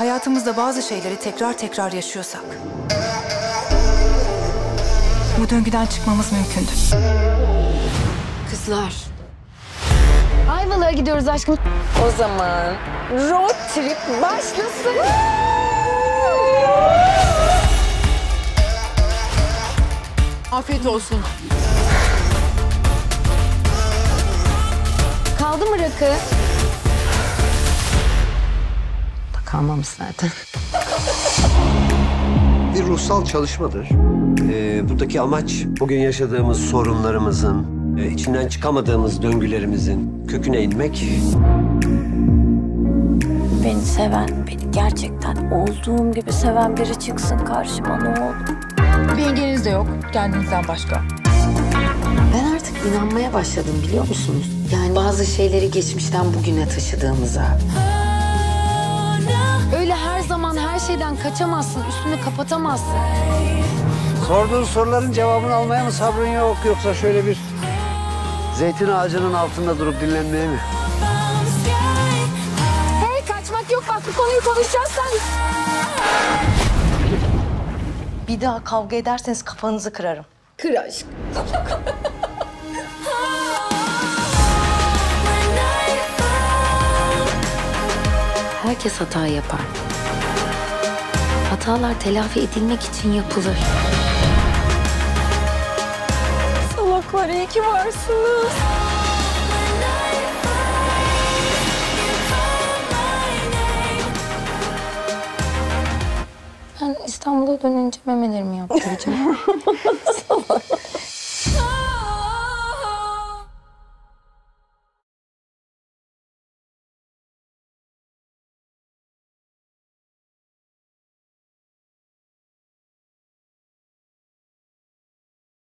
hayatımızda bazı şeyleri tekrar tekrar yaşıyorsak bu döngüden çıkmamız mümkündür. Kızlar. Ayvalı'ya gidiyoruz aşkım. O zaman road trip başlasın. Afiyet olsun. Kaldı mı rakı? Kalmamış zaten. Bir ruhsal çalışmadır. Buradaki amaç bugün yaşadığımız sorunlarımızın, içinden çıkamadığımız döngülerimizin köküne inmek. Beni seven, beni gerçekten olduğum gibi seven biri çıksın karşıma, ne olur. Bilginiz de yok kendinizden başka. Ben artık inanmaya başladım, biliyor musunuz? Yani bazı şeyleri geçmişten bugüne taşıdığımıza. Öyle her zaman her şeyden kaçamazsın, üstünü kapatamazsın. Sorduğun soruların cevabını almaya mı sabrın yok, yoksa şöyle bir zeytin ağacının altında durup dinlenmeye mi? Hey, kaçmak yok, bak bu konuyu konuşacağız sen. Bir daha kavga ederseniz kafanızı kırarım. Kır aşk. Herkes hata yapar. Hatalar telafi edilmek için yapılır. Salaklar, iyi ki varsınız. Ben İstanbul'a dönünce memelerimi yaptıracağım.